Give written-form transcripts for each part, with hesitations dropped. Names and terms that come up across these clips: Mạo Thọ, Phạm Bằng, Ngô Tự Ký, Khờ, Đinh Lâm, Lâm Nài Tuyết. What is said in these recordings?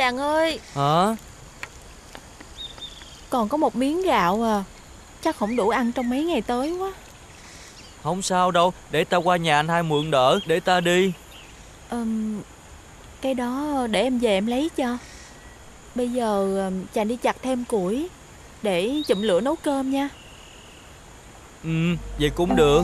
chàng ơi. Hả? Còn có một miếng gạo à. Chắc không đủ ăn trong mấy ngày tới quá. Không sao đâu. Để ta qua nhà anh hai mượn đỡ. Để ta đi. Cái đó để em về em lấy cho. Bây giờ chàng đi chặt thêm củi để chụm lửa nấu cơm nha. Ừ, vậy cũng được.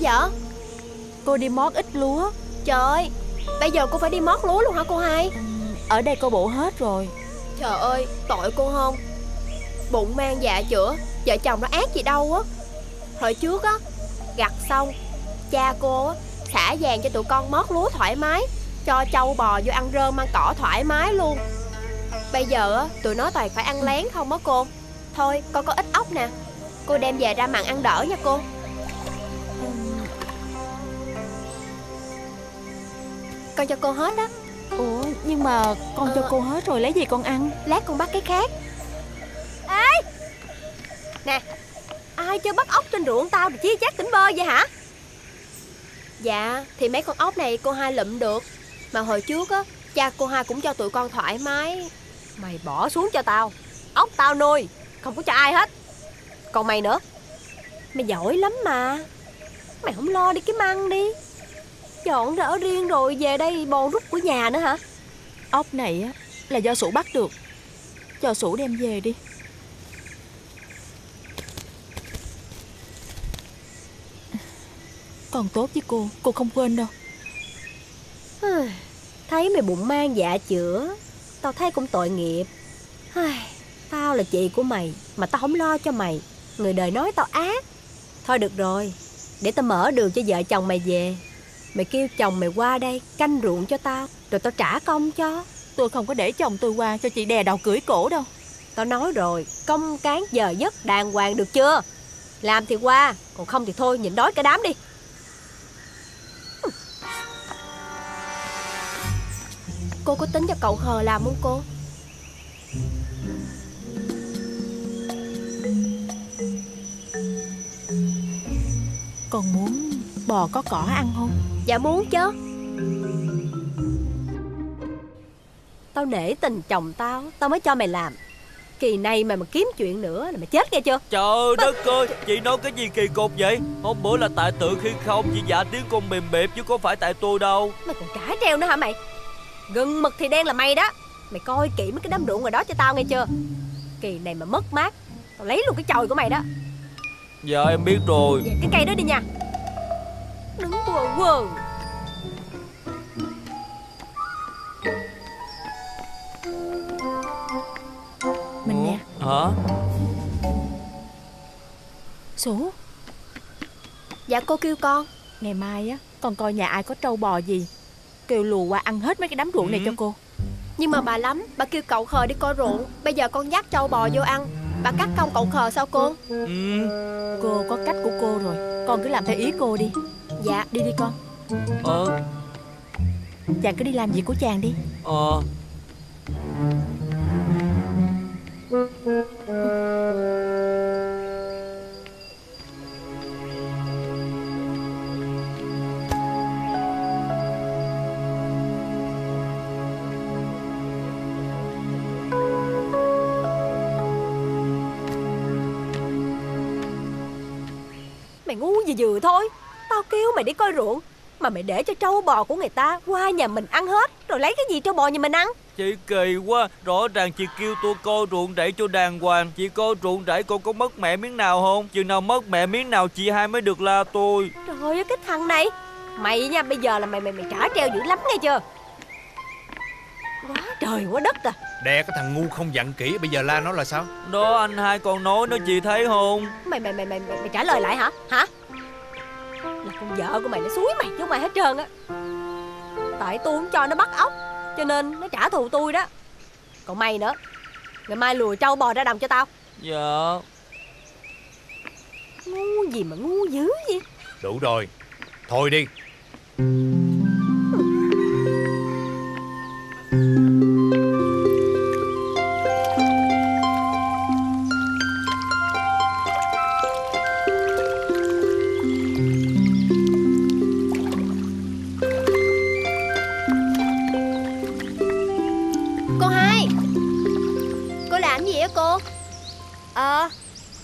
Dạ. Cô đi mót ít lúa. Trời ơi, bây giờ cô phải đi mót lúa luôn hả cô hai? Ở đây cô bộ hết rồi. Trời ơi, tội cô không. Bụng mang dạ chữa, vợ chồng nó ác gì đâu á. Hồi trước á, gặt xong cha cô á xả vàng cho tụi con mót lúa thoải mái, cho trâu bò vô ăn rơm ăn cỏ thoải mái luôn. Bây giờ á, tụi nó toàn phải ăn lén không á cô. Thôi, con có ít ốc nè, cô đem về ra mặn ăn đỡ nha cô. Con cho cô hết đó. Ủa nhưng mà con cho cô hết rồi lấy gì con ăn? Lát con bắt cái khác. Ê nè, ai chơi bắt ốc trên ruộng tao rồi chia chác tỉnh bơ vậy hả? Dạ thì mấy con ốc này cô hai lụm được. Mà hồi trước á, cha cô hai cũng cho tụi con thoải mái. Mày bỏ xuống cho tao, ốc tao nuôi, không có cho ai hết. Còn mày nữa, mày giỏi lắm mà. Mày không lo đi kiếm ăn đi, dọn ra ở riêng rồi về đây bồ rút của nhà nữa hả? Ốc này á là do Sủ bắt được, cho Sủ đem về đi. Còn tốt với cô không quên đâu. Thấy mày bụng mang dạ chữa, tao thấy cũng tội nghiệp. Tao là chị của mày mà tao không lo cho mày, người đời nói tao ác. Thôi được rồi, để tao mở đường cho vợ chồng mày về. Mày kêu chồng mày qua đây canh ruộng cho tao, rồi tao trả công cho. Tôi không có để chồng tôi qua cho chị đè đầu cưỡi cổ đâu. Tao nói rồi, công cán giờ giấc đàng hoàng được chưa? Làm thì qua, còn không thì thôi, nhịn đói cả đám đi. Cô có tính cho cậu Khờ làm không cô? Còn muốn bò có cỏ ăn không? Dạ muốn chứ. Tao nể tình chồng tao, tao mới cho mày làm. Kỳ này mày mà kiếm chuyện nữa là mày chết nghe chưa? Trời đất ơi, chị nói cái gì kỳ cục vậy? Hôm bữa là tại tự khi không, chị giả tiếng con mềm bẹp chứ có phải tại tôi đâu. Mày còn trả treo nữa hả mày? Gừng mực thì đen là mày đó. Mày coi kỹ mấy cái đám ruộng rồi đó cho tao nghe chưa? Kỳ này mà mất mát, tao lấy luôn cái chòi của mày đó. Dạ em biết rồi. Vậy cái cây đó đi nha. Đứng quờ quờ. Mình nè. Hả? Sủ. Dạ cô kêu con. Ngày mai á, con coi nhà ai có trâu bò gì, kêu lùa qua ăn hết mấy cái đám ruộng này cho cô. Nhưng mà bà lắm, bà kêu cậu Khờ đi coi ruộng. Bây giờ con dắt trâu bò vô ăn, bà cắt công cậu Khờ sao cô? Cô có cách của cô rồi, con cứ làm theo ý cô đi. Dạ đi đi con. Chàng cứ đi làm việc của chàng đi. Mày ngu gì vừa thôi. Tao kêu mày đi coi ruộng mà mày để cho trâu bò của người ta qua nhà mình ăn hết, rồi lấy cái gì trâu bò nhà mình ăn? Chị kỳ quá. Rõ ràng chị kêu tôi coi ruộng rẫy cho đàng hoàng. Chị coi ruộng rẫy con có mất mẹ miếng nào không? Chừng nào mất mẹ miếng nào chị hai mới được la tôi. Trời ơi cái thằng này. Mày nha, bây giờ là mày trả treo dữ lắm nghe chưa? Quá trời quá đất à. Đè cái thằng ngu không dặn kỹ, bây giờ la nó là sao? Đó anh hai còn nói nó chị thấy không? Mày trả lời lại hả? Hả? Là con vợ của mày nó xúi mày chứ không ai hết trơn á. Tại tôi không cho nó bắt ốc cho nên nó trả thù tôi đó. Còn mày nữa, ngày mai lùi trâu bò ra đồng cho tao. Dạ. Ngu gì mà ngu dữ vậy. Đủ rồi, thôi đi.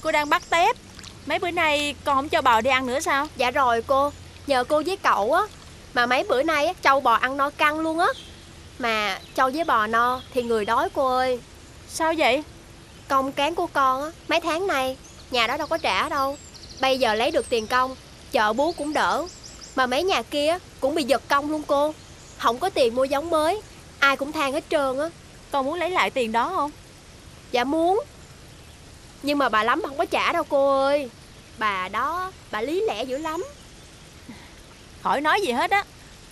Cô đang bắt tép. Mấy bữa nay con không cho bò đi ăn nữa sao? Dạ rồi cô, nhờ cô với cậu á mà mấy bữa nay á, trâu bò ăn no căng luôn á. Mà trâu với bò no thì người đói cô ơi. Sao vậy? Công cán của con á, mấy tháng nay nhà đó đâu có trả đâu. Bây giờ lấy được tiền công, chợ bú cũng đỡ. Mà mấy nhà kia cũng bị giật công luôn cô. Không có tiền mua giống mới, ai cũng than hết trơn á. Con muốn lấy lại tiền đó không? Dạ muốn. Nhưng mà bà Lắm không có trả đâu cô ơi. Bà đó, bà lý lẽ dữ lắm. Khỏi nói gì hết á.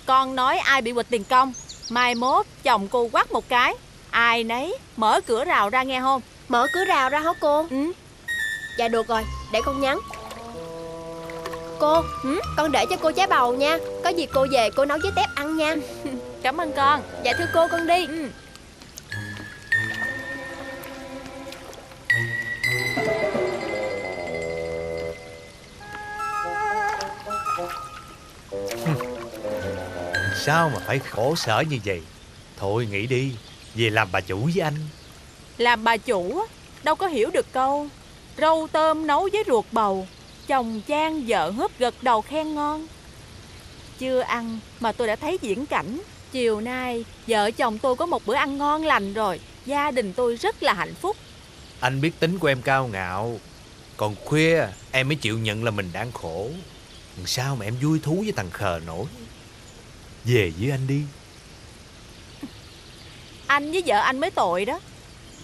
Con nói ai bị quỵt tiền công, mai mốt chồng cô quắt một cái, ai nấy mở cửa rào ra nghe không? Mở cửa rào ra hả cô? Ừ. Dạ được rồi, để con nhắn. Cô, con để cho cô trái bầu nha. Có gì cô về cô nấu với tép ăn nha. Cảm ơn con. Dạ thưa cô, con đi. Sao mà phải khổ sở như vậy? Thôi nghỉ đi, về làm bà chủ với anh. Làm bà chủ đâu có hiểu được câu rau tôm nấu với ruột bầu, chồng chan vợ húp gật đầu khen ngon. Chưa ăn mà tôi đã thấy viễn cảnh. Chiều nay vợ chồng tôi có một bữa ăn ngon lành rồi. Gia đình tôi rất là hạnh phúc. Anh biết tính của em cao ngạo. Còn khuya em mới chịu nhận là mình đang khổ. Sao mà em vui thú với thằng Khờ nổi. Về với anh đi. Anh với vợ anh mới tội đó.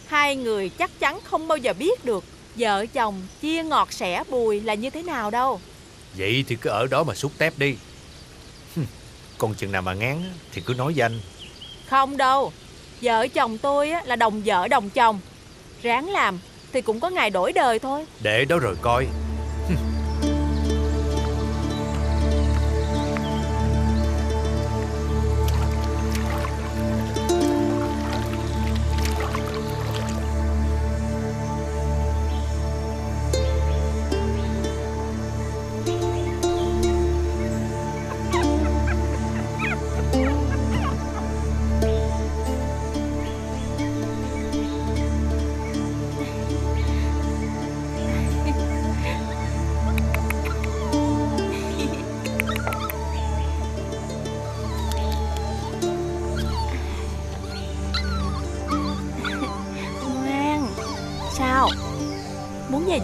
Hai người chắc chắn không bao giờ biết được vợ chồng chia ngọt sẻ bùi là như thế nào đâu. Vậy thì cứ ở đó mà xúc tép đi. Còn chừng nào mà ngán thì cứ nói với anh. Không đâu, vợ chồng tôi là đồng vợ đồng chồng. Ráng làm thì cũng có ngày đổi đời thôi. Để đó rồi coi.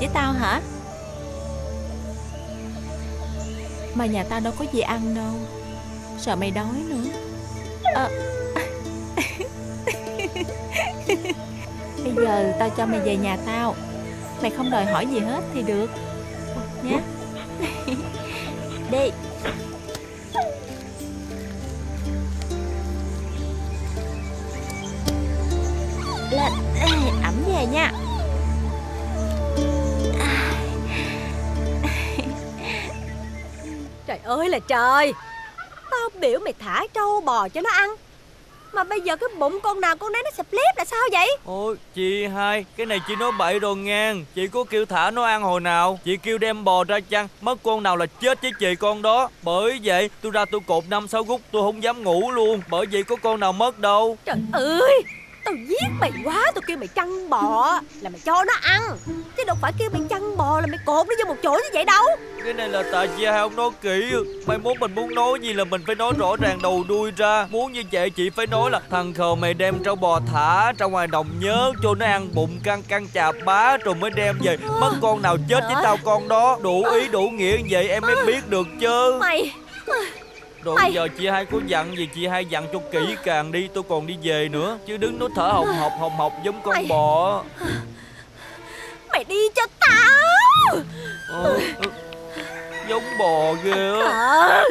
Với tao hả? Mà nhà tao đâu có gì ăn đâu. Sợ mày đói nữa. Bây giờ tao cho mày về nhà tao. Mày không đòi hỏi gì hết thì được nhé. Đi. Lên ẵm về nha. Trời ơi là trời. Tao biểu mày thả trâu bò cho nó ăn, mà bây giờ cái bụng con nào con nấy nó sẹp lép là sao vậy? Ôi chị hai, cái này chị nói bậy rồi ngang. Chị có kêu thả nó ăn hồi nào? Chị kêu đem bò ra chăng, mất con nào là chết với chị con đó. Bởi vậy tôi ra tôi cột 5-6 gút, tôi không dám ngủ luôn. Bởi vậy có con nào mất đâu. Trời ơi, tao giết mày quá. Tao kêu mày chăn bò là mày cho nó ăn, chứ đâu phải kêu mày chăn bò là mày cột nó vô một chỗ như vậy đâu. Cái này là tại chị hai không nói kỹ. Mai mốt mình muốn nói gì là mình phải nói rõ ràng đầu đuôi ra. Muốn như vậy chị phải nói là thằng Khờ mày đem trâu bò thả ra ngoài đồng nhớ cho nó ăn bụng căng căng chà bá rồi mới đem về. Mất con nào chết với tao con đó. Đủ ý đủ nghĩa như vậy em mới biết được chứ. Rồi giờ chị hai có dặn gì chị hai dặn cho kỹ càng đi. Tôi còn đi về nữa, chứ đứng nó thở hồng hộc giống con bò. Mày đi cho tao. Giống bò ghê á.